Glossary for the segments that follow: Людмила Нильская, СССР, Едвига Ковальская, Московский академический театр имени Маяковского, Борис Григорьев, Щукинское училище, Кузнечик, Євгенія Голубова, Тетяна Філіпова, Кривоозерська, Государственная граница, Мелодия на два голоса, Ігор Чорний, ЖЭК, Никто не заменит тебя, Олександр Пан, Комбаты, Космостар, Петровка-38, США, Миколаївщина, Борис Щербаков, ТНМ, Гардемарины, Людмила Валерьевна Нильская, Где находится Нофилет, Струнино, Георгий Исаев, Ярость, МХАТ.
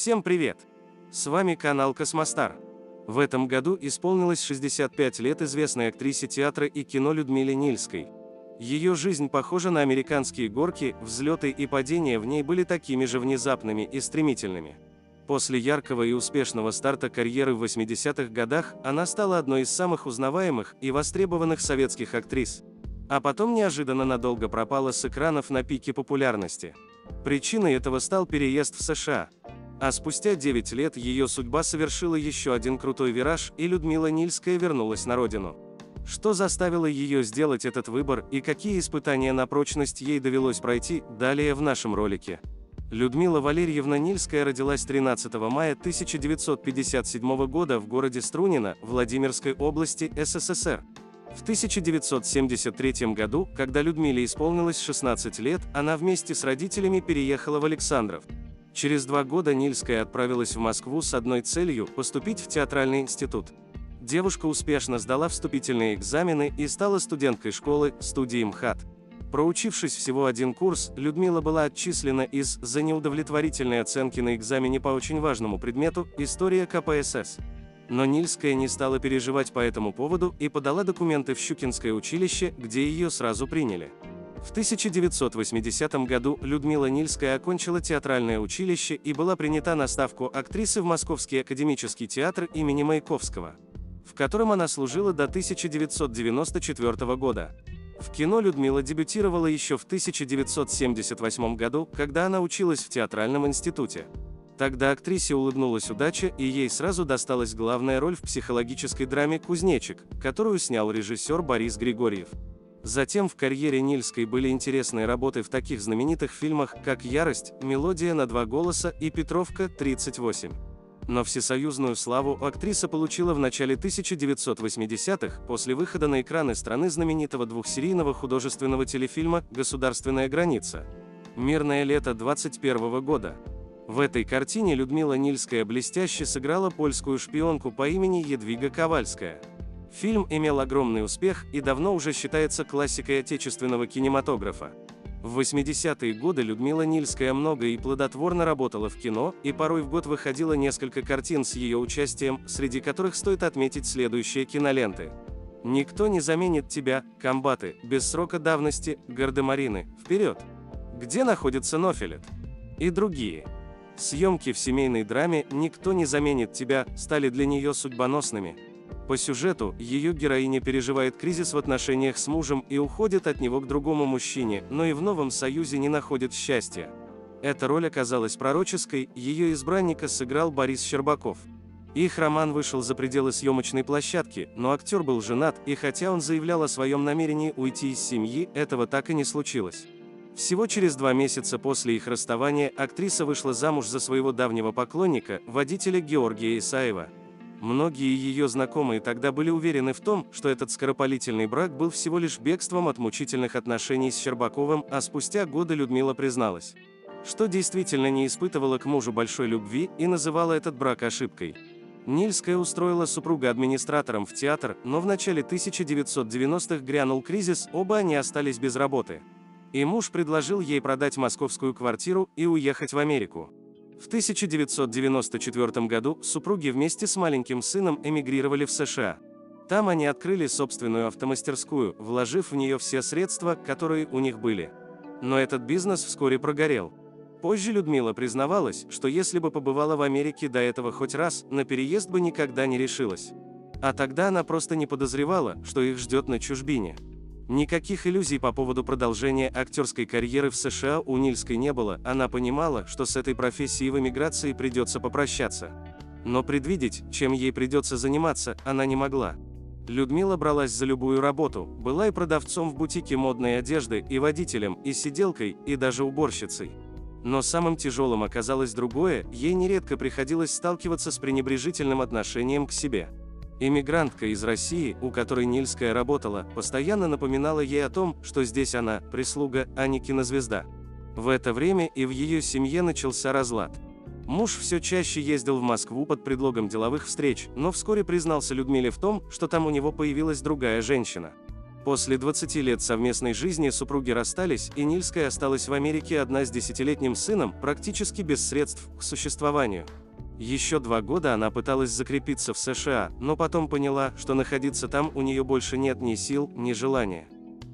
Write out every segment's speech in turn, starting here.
Всем привет! С вами канал Космостар. В этом году исполнилось 65 лет известной актрисе театра и кино Людмиле Нильской. Ее жизнь похожа на американские горки, взлеты и падения в ней были такими же внезапными и стремительными. После яркого и успешного старта карьеры в 80-х годах она стала одной из самых узнаваемых и востребованных советских актрис. А потом неожиданно надолго пропала с экранов на пике популярности. Причиной этого стал переезд в США. А спустя 9 лет ее судьба совершила еще один крутой вираж, и Людмила Нильская вернулась на родину. Что заставило ее сделать этот выбор, и какие испытания на прочность ей довелось пройти, далее в нашем ролике. Людмила Валерьевна Нильская родилась 13 мая 1957 года в городе Струнино, Владимирской области, СССР. В 1973 году, когда Людмиле исполнилось 16 лет, она вместе с родителями переехала в Александров. Через 2 года Нильская отправилась в Москву с одной целью – поступить в театральный институт. Девушка успешно сдала вступительные экзамены и стала студенткой школы-студии МХАТ. Проучившись всего 1 курс, Людмила была отчислена из-за неудовлетворительной оценки на экзамене по очень важному предмету – история КПСС. Но Нильская не стала переживать по этому поводу и подала документы в Щукинское училище, где ее сразу приняли. В 1980 году Людмила Нильская окончила театральное училище и была принята на ставку актрисы в Московский академический театр имени Маяковского, в котором она служила до 1994 года. В кино Людмила дебютировала еще в 1978 году, когда она училась в театральном институте. Тогда актрисе улыбнулась удача, и ей сразу досталась главная роль в психологической драме «Кузнечик», которую снял режиссер Борис Григорьев. Затем в карьере Нильской были интересные работы в таких знаменитых фильмах, как «Ярость», «Мелодия на два голоса» и «Петровка-38». Но всесоюзную славу актриса получила в начале 1980-х, после выхода на экраны страны знаменитого двухсерийного художественного телефильма «Государственная граница. Мирное лето 21 года». В этой картине Людмила Нильская блестяще сыграла польскую шпионку по имени Едвига Ковальская. Фильм имел огромный успех и давно уже считается классикой отечественного кинематографа. В 80-е годы Людмила Нильская много и плодотворно работала в кино, и порой в год выходило несколько картин с ее участием, среди которых стоит отметить следующие киноленты: «Никто не заменит тебя», «Комбаты», «Без срока давности», «Гардемарины», «Вперед», «Где находится Нофилет» и другие. Съемки в семейной драме «Никто не заменит тебя» стали для нее судьбоносными. По сюжету, ее героиня переживает кризис в отношениях с мужем и уходит от него к другому мужчине, но и в новом союзе не находит счастья. Эта роль оказалась пророческой, ее избранника сыграл Борис Щербаков. Их роман вышел за пределы съемочной площадки, но актер был женат, и хотя он заявлял о своем намерении уйти из семьи, этого так и не случилось. Всего через 2 месяца после их расставания актриса вышла замуж за своего давнего поклонника, водителя Георгия Исаева. Многие ее знакомые тогда были уверены в том, что этот скоропалительный брак был всего лишь бегством от мучительных отношений с Щербаковым, а спустя годы Людмила призналась, что действительно не испытывала к мужу большой любви и называла этот брак ошибкой. Нильская устроила супруга администратором в театр, но в начале 1990-х грянул кризис, оба они остались без работы. И муж предложил ей продать московскую квартиру и уехать в Америку. В 1994 году супруги вместе с маленьким сыном эмигрировали в США. Там они открыли собственную автомастерскую, вложив в нее все средства, которые у них были. Но этот бизнес вскоре прогорел. Позже Людмила признавалась, что если бы побывала в Америке до этого хоть раз, на переезд бы никогда не решилась. А тогда она просто не подозревала, что их ждет на чужбине. Никаких иллюзий по поводу продолжения актерской карьеры в США у Нильской не было, она понимала, что с этой профессией в эмиграции придется попрощаться. Но предвидеть, чем ей придется заниматься, она не могла. Людмила бралась за любую работу, была и продавцом в бутике модной одежды, и водителем, и сиделкой, и даже уборщицей. Но самым тяжелым оказалось другое, ей нередко приходилось сталкиваться с пренебрежительным отношением к себе. Иммигрантка из России, у которой Нильская работала, постоянно напоминала ей о том, что здесь она – прислуга, а не кинозвезда. В это время и в ее семье начался разлад. Муж все чаще ездил в Москву под предлогом деловых встреч, но вскоре признался Людмиле в том, что там у него появилась другая женщина. После 20 лет совместной жизни супруги расстались, и Нильская осталась в Америке одна с 10-летним сыном, практически без средств к существованию. Еще 2 года она пыталась закрепиться в США, но потом поняла, что находиться там у нее больше нет ни сил, ни желания.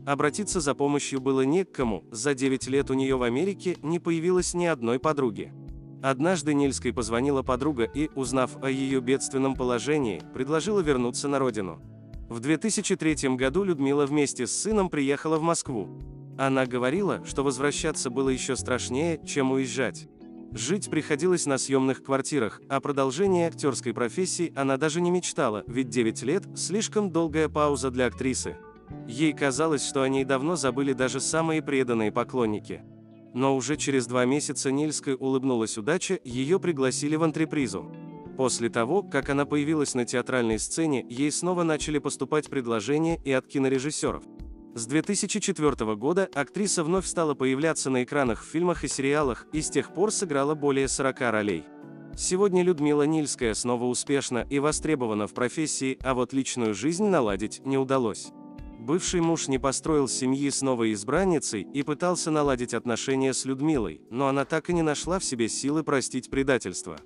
Обратиться за помощью было не к кому, за 9 лет у нее в Америке не появилось ни одной подруги. Однажды Нильской позвонила подруга и, узнав о ее бедственном положении, предложила вернуться на родину. В 2003 году Людмила вместе с сыном приехала в Москву. Она говорила, что возвращаться было еще страшнее, чем уезжать. Жить приходилось на съемных квартирах, о продолжении актерской профессии она даже не мечтала, ведь 9 лет – слишком долгая пауза для актрисы. Ей казалось, что о ней давно забыли даже самые преданные поклонники. Но уже через 2 месяца Нильской улыбнулась удача, ее пригласили в антрепризу. После того, как она появилась на театральной сцене, ей снова начали поступать предложения и от кинорежиссеров. С 2004 года актриса вновь стала появляться на экранах в фильмах и сериалах, и с тех пор сыграла более 40 ролей. Сегодня Людмила Нильская снова успешна и востребована в профессии, а вот личную жизнь наладить не удалось. Бывший муж не построил семьи с новой избранницей и пытался наладить отношения с Людмилой, но она так и не нашла в себе силы простить предательство.